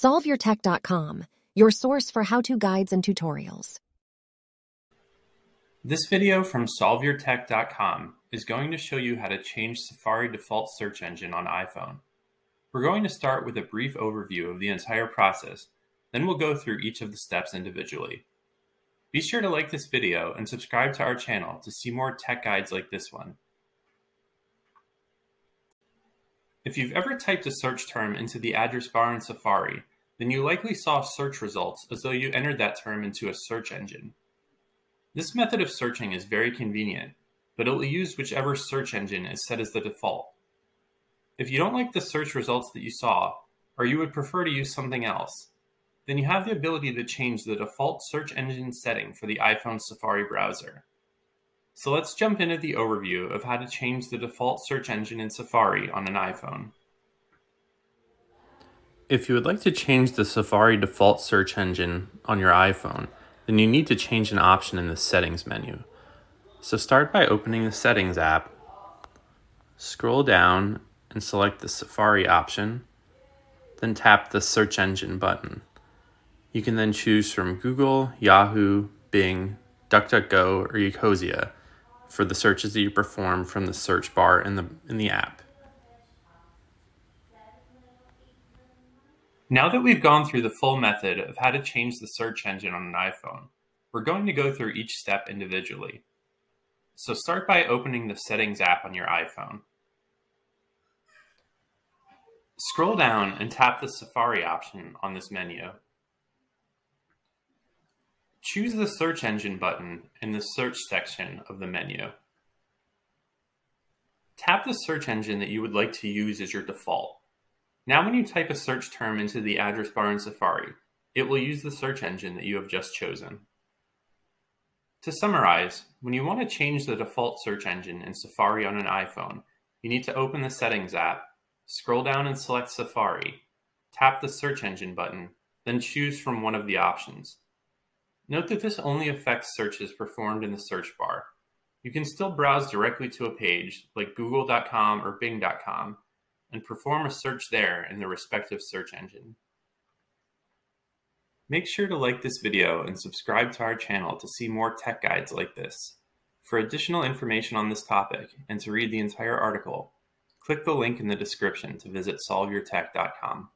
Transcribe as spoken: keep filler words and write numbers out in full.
Solve Your Tech dot com, your source for how-to guides and tutorials. This video from Solve Your Tech dot com is going to show you how to change Safari default search engine on iPhone. We're going to start with a brief overview of the entire process, then we'll go through each of the steps individually. Be sure to like this video and subscribe to our channel to see more tech guides like this one. If you've ever typed a search term into the address bar in Safari, then you likely saw search results as though you entered that term into a search engine. This method of searching is very convenient, but it will use whichever search engine is set as the default. If you don't like the search results that you saw, or you would prefer to use something else, then you have the ability to change the default search engine setting for the iPhone Safari browser. So let's jump into the overview of how to change the default search engine in Safari on an iPhone. If you would like to change the Safari default search engine on your iPhone, then you need to change an option in the Settings menu. So start by opening the Settings app, scroll down and select the Safari option, then tap the Search Engine button. You can then choose from Google, Yahoo, Bing, DuckDuckGo, or Ecosia for the searches that you perform from the search bar in the, in the app. Now that we've gone through the full method of how to change the search engine on an iPhone, we're going to go through each step individually. So start by opening the Settings app on your iPhone. Scroll down and tap the Safari option on this menu. Choose the Search Engine button in the Search section of the menu. Tap the search engine that you would like to use as your default. Now when you type a search term into the address bar in Safari, it will use the search engine that you have just chosen. To summarize, when you want to change the default search engine in Safari on an iPhone, you need to open the Settings app, scroll down and select Safari, tap the Search Engine button, then choose from one of the options. Note that this only affects searches performed in the search bar. You can still browse directly to a page like Google dot com or Bing dot com, and perform a search there in the respective search engine. Make sure to like this video and subscribe to our channel to see more tech guides like this. For additional information on this topic and to read the entire article, click the link in the description to visit Solve Your Tech dot com.